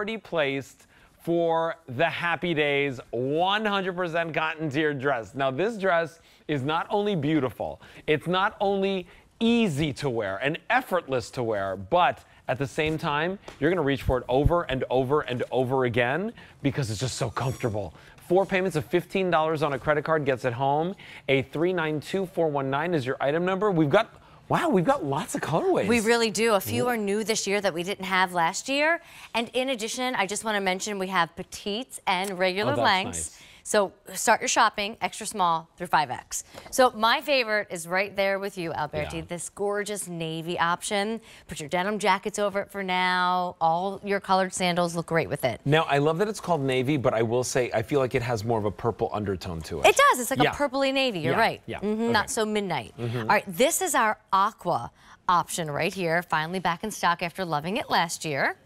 property placed for the Happy Days 100% cotton tiered dress. Now, this dress is not only beautiful, it's not only easy to wear and effortless to wear, but at the same time, you're gonna reach for it over and over and over again because it's just so comfortable. 4 payments of $15 on a credit card gets it home. A 392419 is your item number. We've got lots of colorways. We really do. A few are new this year that we didn't have last year. And in addition, I just want to mention we have petites and regular lengths. Nice. So start your shopping, extra small through 5X. So my favorite is right there with you, Alberti, this gorgeous navy option. Put your denim jackets over it for now. All your colored sandals look great with it. Now, I love that it's called navy, but I will say I feel like it has more of a purple undertone to it. It does. It's like a purpley navy. You're right. Yeah. Okay. Not so midnight. All right. This is our aqua option right here. Finally back in stock after loving it last year.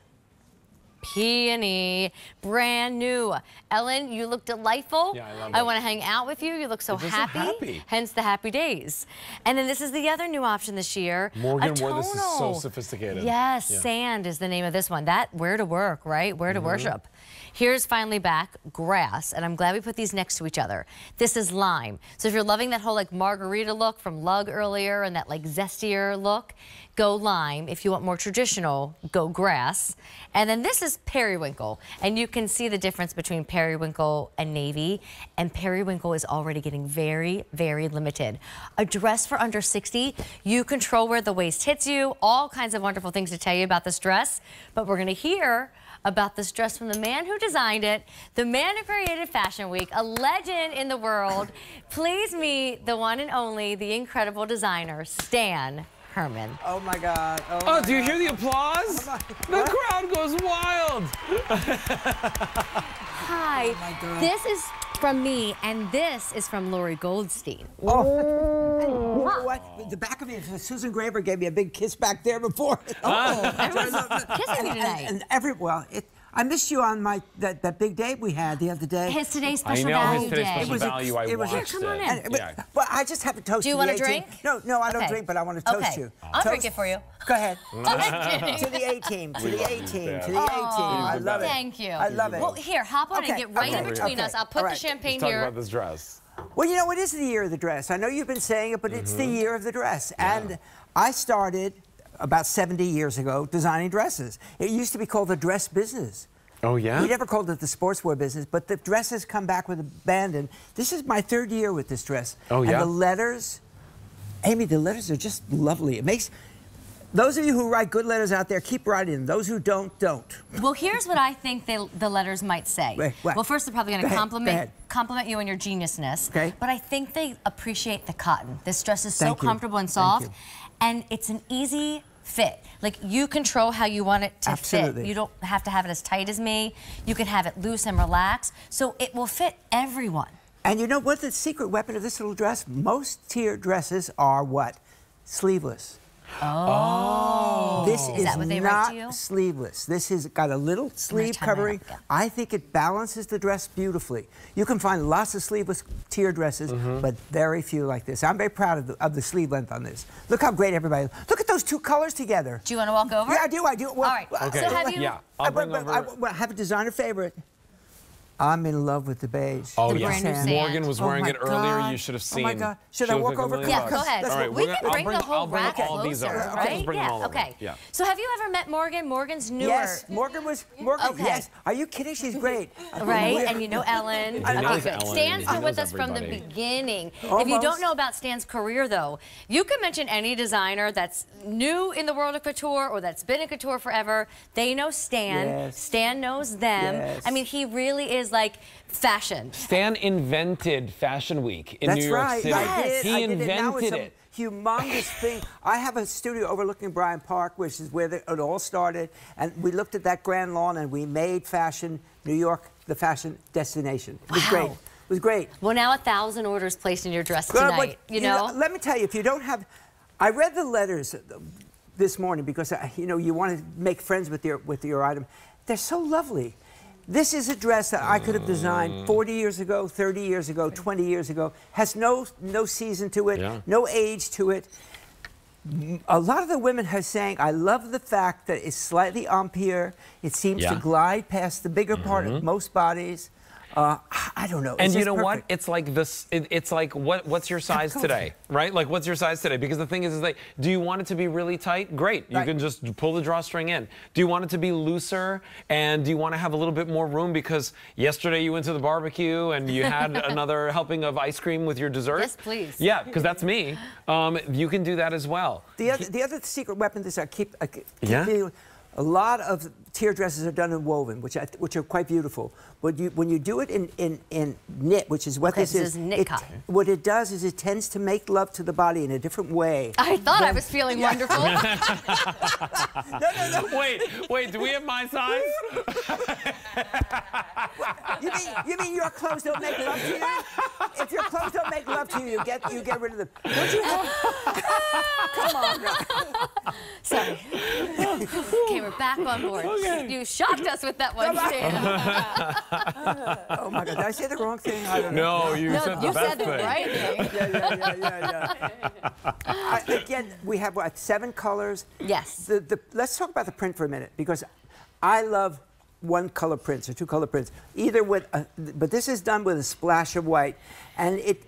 Peony, brand new. Ellen, you look delightful. Yeah, I love it. I want to hang out with you. You look so happy, hence the Happy Days. And then this is the other new option this year. Morgan wore this. Is so sophisticated. Yes, sand is the name of this one. That where to work, right? Where to worship. Here's finally back grass, and I'm glad we put these next to each other. This is lime. So if you're loving that whole like margarita look from Lug earlier and that like zestier look, go lime. If you want more traditional, go grass. And then this is periwinkle, and you can see the difference between periwinkle and navy, and periwinkle is already getting very, very limited. A dress for under 60, you control where the waist hits you, all kinds of wonderful things to tell you about this dress, but we're gonna hear about this dress from the man who designed it, the man who created Fashion Week, a legend in the world. Please meet the one and only, the incredible designer, Stan Herman. Oh my God. Oh, do you hear the applause? The crowd goes wild. Hi, oh my God. This is from me, and this is from Lori Goldstein. Oh, you know what? The back of me, Susan Graver gave me a big kiss back there before. Everyone's kissing me tonight. I missed you on that big date we had the other day. His Today's Special Value Day. I know, his Today's Special Value, I watched it. Here, come on in. But I just have to toast you. Do you want a drink? No, I don't drink, but I want to toast you. I'll drink it for you. Go ahead. To the A-Team, to the A-Team, to the A-Team. I love it. Thank you. I love it. Well, here, hop on and get right in between us. I'll put the champagne here. Let's talk about this dress. Well, you know, it is the year of the dress. I know you've been saying it, but it's the year of the dress. And I started about 70 years ago designing dresses. It used to be called the dress business. Oh, yeah? We never called it the sportswear business, but the dresses come back with abandon. This is my third year with this dress. Oh, yeah? And the letters, Amy, the letters are just lovely. It makes... Those of you who write good letters out there, keep writing them. Those who don't, don't. Well, here's what I think the letters might say. What? Well, first, they're probably going to compliment you on your geniusness. Okay. But I think they appreciate the cotton. This dress is so comfortable and soft. And it's an easy fit. Like, you control how you want it to fit. You don't have to have it as tight as me. You can have it loose and relaxed. So it will fit everyone. And you know what the secret weapon of this little dress? Most tier dresses are what? Sleeveless. Oh. This is that what they write to you? Sleeveless. This has got a little sleeve covering. I think it balances the dress beautifully. You can find lots of sleeveless tier dresses, but very few like this. I'm very proud of the sleeve length on this. Look how great everybody... Look at those two colors together. Do you want to walk over? Yeah, I do. Well, all right. Okay. So have you... Yeah, I have a designer favorite. I'm in love with the beige. Oh, yes. Morgan was wearing it earlier. You should have seen. Oh, my God. Should I walk over? Yeah, go ahead. All right, we can bring the whole rack closer, right? Yeah, okay. So have you ever met Morgan? Morgan's newer. Yes, Morgan, yes. Are you kidding? She's great. Right, and you know Ellen. Okay, good. Stan's been with us from the beginning. If you don't know about Stan's career, though, you can mention any designer that's new in the world of couture or that's been in couture forever. They know Stan. Stan knows them. I mean, he really is like fashion. Stan invented Fashion Week in New York City. Yes. He invented it. Humongous thing. I have a studio overlooking Bryant Park, which is where it all started, and we looked at that grand lawn and we made fashion New York the fashion destination. It was great. It was great. Well, now 1,000 orders placed in your dress tonight. But, you know, let me tell you, if you don't have... I read the letters this morning because you know, you want to make friends with your item. They're so lovely. This is a dress that I could have designed 40 years ago, 30 years ago, 20 years ago. Has no season to it, no age to it. a lot of the women are saying, I love the fact that it's slightly ompier. It seems to glide past the bigger part of most bodies. I don't know. And you know what? It's like this. It's like what's your size today, right? Like what's your size today? Because the thing is like, do you want it to be really tight? Great, you can just pull the drawstring in. Do you want it to be looser? And do you want to have a little bit more room? Because yesterday you went to the barbecue and you had another helping of ice cream with your dessert. Yes, please. Yeah, because that's me. You can do that as well. The other secret weapon is a lot of tear dresses are done in woven, which are quite beautiful. But when you do it in knit, which is what this is knit cotton. What it does is it tends to make love to the body in a different way. I thought I was feeling wonderful. No. Wait. Do we have my size? You mean your clothes don't make love to you? If your clothes don't make love to you, you get rid of them. Don't you have? Come on. Sorry. Okay, we're back on board. Okay. You shocked us with that one, too. Oh my God! Did I say the wrong thing? I don't know. No, you said the right thing. Yeah. Again, we have what, 7 colors. Yes. Let's talk about the print for a minute, because I love one-color prints or two-color prints. But this is done with a splash of white, and it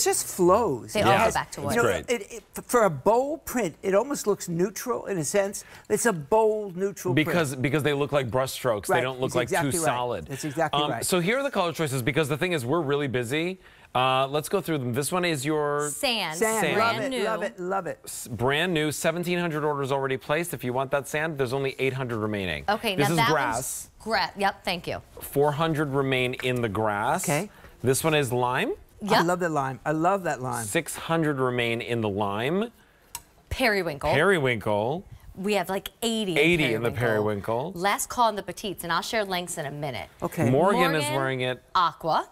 just flows. They all go back to white. You know, for a bold print, it almost looks neutral in a sense. It's a bold neutral print. Because they look like brush strokes. They don't look too solid. That's exactly right. So here are the color choices, because the thing is we're really busy. Let's go through them. This one is your... Sand. Love it, love it, love it. Brand new, 1,700 orders already placed. If you want that sand, there's only 800 remaining. Okay, this is grass. Yep, thank you. 400 remain in the grass. Okay. This one is lime. Yep. I love the lime. I love that lime. 600 remain in the lime. Periwinkle. Periwinkle. We have like 80 in the periwinkle. Last call in the petites, and I'll share lengths in a minute. Okay. Morgan is wearing it. Aqua.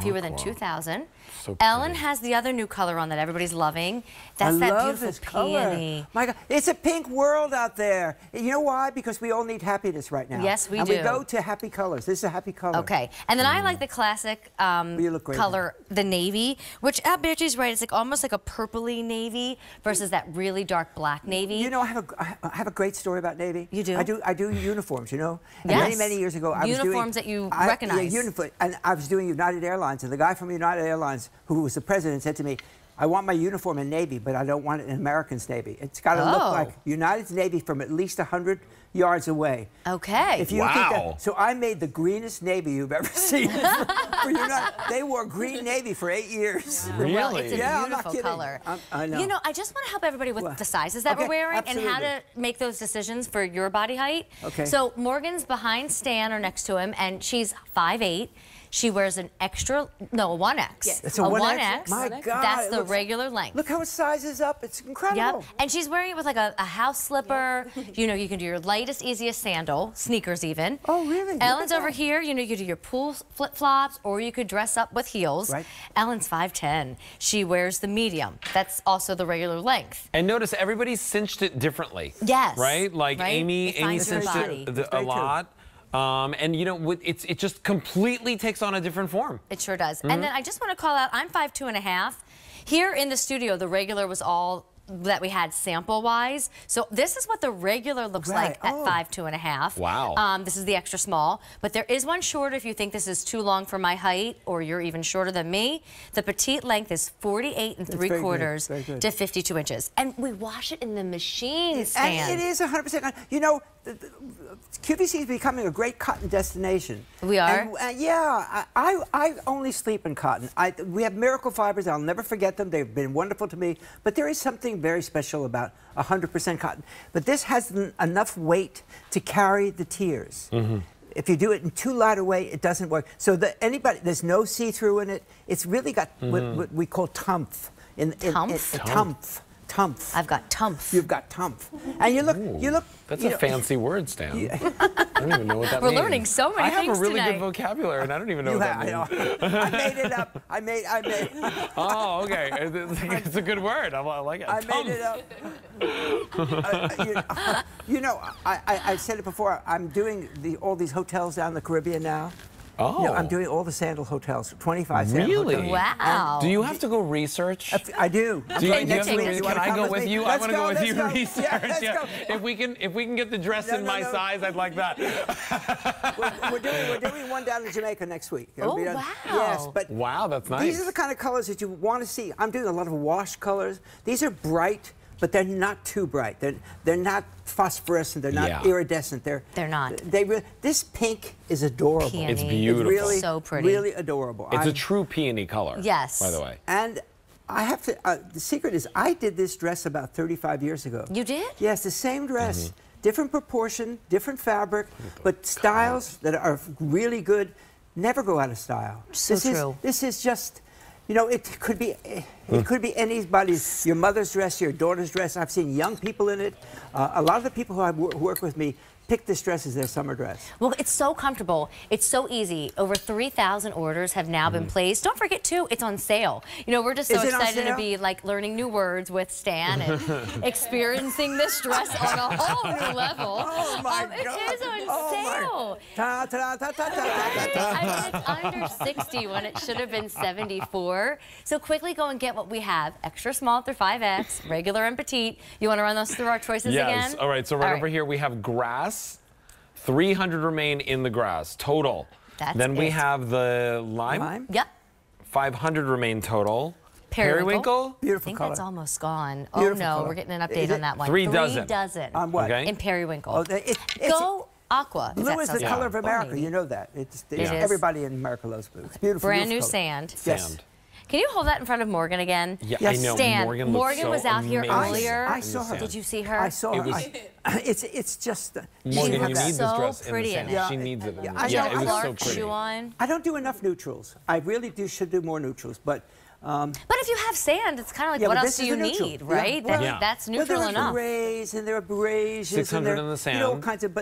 Fewer than 2,000. So Ellen has the other new color on that everybody's loving. I love this beautiful peony color. My God, it's a pink world out there. You know why? Because we all need happiness right now. Yes, we do. And we go to happy colors. This is a happy color. Okay. And then I like the classic color, the navy, which Abhijit's right. It's like almost like a purpley navy versus that really dark black navy. You know, I have a great story about navy. You do? I do uniforms. You know. Yes. And many years ago, I was doing United Airlines, and the guy from United Airlines, who was the president, said to me, I want my uniform in navy, but I don't want it in American's navy. It's got to look like United's navy from at least 100 yards away. Okay. If you think that, so I made the greenest navy you've ever seen. For United. They wore green navy for 8 years. Wow. Really? Well, it's a beautiful color. I know. You know, I just want to help everybody with the sizes that we're wearing and how to make those decisions for your body height. Okay. So Morgan's behind Stan or next to him, and she's 5'8". She wears an extra, no, a 1X. Yes. It's a 1X. My God. That's the regular length. Look how it sizes up. It's incredible. Yep. And she's wearing it with like a house slipper. Yep. You know, you can do your lightest, easiest sandal, sneakers even. Oh, really? Ellen's over here. You know, you do your pool flip-flops, or you could dress up with heels. Right. Ellen's 5'10". She wears the medium. That's also the regular length. And notice everybody cinched it differently. Yes. Right? Like Amy cinched it a lot. And you know, it just completely takes on a different form. It sure does. Mm-hmm. And then I just want to call out, I'm 5'2½". Here in the studio, the regular was all that we had sample-wise. So this is what the regular looks like at 5'2½". Wow. This is the extra small. But there is one shorter if you think this is too long for my height, or you're even shorter than me. The petite length is 48 3/4 to 52 inches. And we wash it in the machine, Stan. And it is 100%. You know, QVC is becoming a great cotton destination. We are? And, yeah. I only sleep in cotton. We have miracle fibers. I'll never forget them. They've been wonderful to me. But there is something very special about 100% cotton. But this has enough weight to carry the tears. Mm-hmm. If you do it in too light a way, it doesn't work. So there's no see-through in it. It's really got what we call tumph. Tumph. I've got tumph. You've got tumph. And you look. That's a fancy word, Stan. I don't even know what that means. We're learning so many things tonight. I have a really good vocabulary, and I don't even know what that means. I made it up. I made. Oh, okay. It's a good word. I like it. I made it up. You know, I said it before. I'm doing all these hotels down in the Caribbean now. Oh. You know, I'm doing all the Sandal hotels, 25 Sandal hotels. Really? Wow. And do you have to go research? I do. Can I go with you? I want to go with you research. Yeah, let's go. If we can get the dress in my size, I'd like that. We're doing one down in Jamaica next week. It'll be done, wow. Yes, but wow, that's nice. These are the kind of colors that you want to see. I'm doing a lot of wash colors. These are bright, but they're not too bright. They're not phosphorescent. They're not iridescent. They're not. This pink is adorable. Peony. It's beautiful. It's really, so pretty. Really adorable. It's a true peony color. Yes. By the way. And I have to. The secret is I did this dress about 35 years ago. You did? Yes, the same dress, different proportion, different fabric, but styles that are really good never go out of style. So true. This is just. You know, it could be anybody's, your mother's dress, your daughter's dress. I've seen young people in it. A lot of the people who work with me pick this dress as their summer dress. Well, it's so comfortable. It's so easy. Over 3,000 orders have now been placed. Don't forget, too, it's on sale. You know, we're just so excited to be, like, learning new words with Stan and experiencing this dress on a whole new level. Oh, my God. It is on sale. I mean, it's under 60 when it should have been 74. So quickly go and get what we have. Extra small through 5X, regular and petite. You want to run those through our choices again? Yes. All right. So right over here, we have grass. 300 remain in the grass total. Then we have the lime. Yep. 500 remain total. Periwinkle. Beautiful. I think that's almost gone. Beautiful We're getting an update on that one. Three dozen. On what? Okay. In periwinkle. Oh, Go aqua. Blue is the color of America. You know that. It is. Everybody in America loves blue. It's beautiful. Brand new sand. Yes. Can you hold that in front of Morgan again? Yeah, yes. I know. Stan, Morgan was out here earlier. I saw her. Did you see her? I saw her. It's just... Morgan, you need this dress in the sand. Yeah, she needs it. Yeah, it was so pretty. I don't do enough neutrals. I really should do more neutrals, but if you have sand, it's kind of like, what else do you need, right? That's neutral enough. There are grays and there are beiges. 600 in the sand. You know, all kinds of...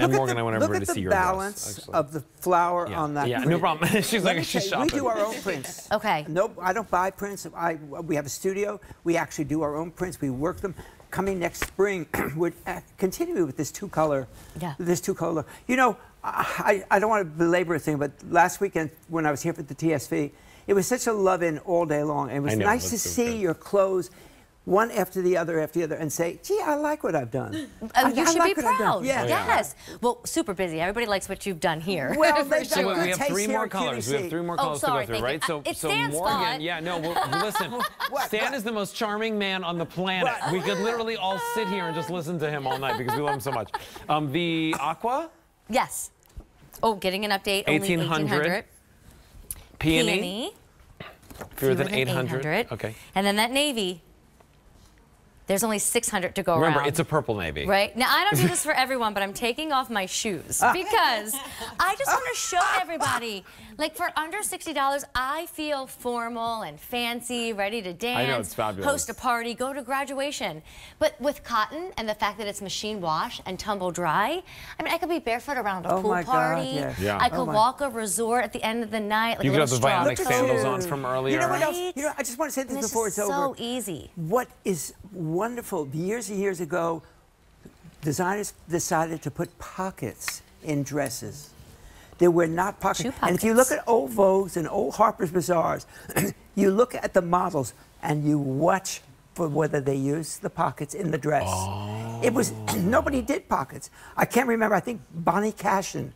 And Morgan, I want everybody to see your balance of the flower on that. Yeah, no problem. She's like, she's shopping. We do our own prints. Okay. No, I don't buy prints. We have a studio. We actually do our own prints. We work them. Coming next spring, we're continuing with this two-color. Yeah. This two-color. You know, I don't want to belabor a thing, but last weekend when I was here for the TSV, it was such a love-in all day long. It was nice to see your clothes. One after the other, and say, gee, I like what I've done. You should be proud. Yeah. Yes. Well, super busy. Everybody likes what you've done here. Well, we have three more colors. We have three more colors to go through, right? So Morgan, listen, Stan is the most charming man on the planet. We could literally all sit here and just listen to him all night because we love him so much. The aqua? Yes. Oh, getting an update. 1,800. Peony. Fewer than 800. Okay. And then that navy. There's only 600 to go around. Remember, it's a purple navy. Right? Now, I don't do this for everyone, but I'm taking off my shoes because I just want to show everybody, like, for under $60, I feel formal and fancy, ready to dance, I know, it's fabulous. Host a party, go to graduation. But with cotton and the fact that it's machine wash and tumble dry, I mean, I could be barefoot around a pool party. Yes. Yeah. I could walk a resort at the end of the night. Like you could have the bionic sandals on from earlier. You know what else? You know, I just want to say this before it's over. This is so easy. What is... wonderful. Years and years ago, designers decided to put pockets in dresses. There were not pockets. And if you look at old Vogues and old Harper's Bazaars, you look at the models and you watch for whether they use the pockets in the dress. Oh. It was nobody did pockets. I can't remember. I think Bonnie Cashin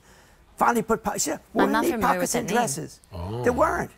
finally put pockets. Were there pockets in dresses? Oh. There weren't.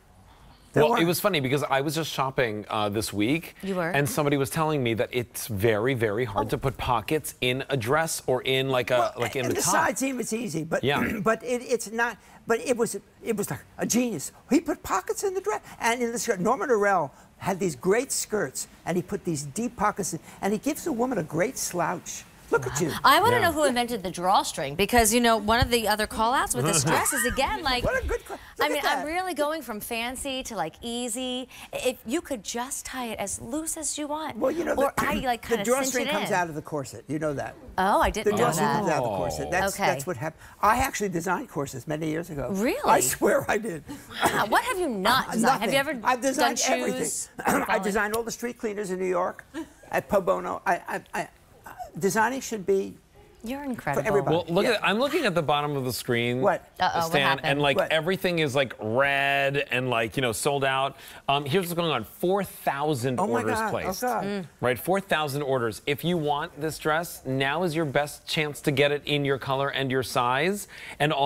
Well, it was funny because I was just shopping this week. You were? And somebody was telling me that it's very, very hard to put pockets in a dress or in like a in the top. Side seam it's easy, but it's not. But it was like a genius. He put pockets in the dress and in the skirt. Norman Norell had these great skirts, and he put these deep pockets in, and he gives a woman a great slouch. Look at you. I want to know who invented the drawstring because, you know, one of the other call-outs with this dress is, again, like, what a good I mean, I'm really going from fancy to, like, easy. If you could just tie it as loose as you want. Well, you know, the drawstring comes out of the corset. You know that. Oh, I didn't know that. The drawstring comes out of the corset. That's what happened. I actually designed corsets many years ago. Really? I swear I did. Wow. What have you not designed? Have you ever done shoes? Everything. I designed all the street cleaners in New York at Pro Bono. Designing should be You're incredible. For everybody. Well, look at, I'm looking at the bottom of the screen. What? Stan, and like everything is like red and like, you know, sold out. Here's what's going on. 4,000 orders placed. Oh God. Mm. Right, 4,000 orders. If you want this dress, now is your best chance to get it in your color and your size, and also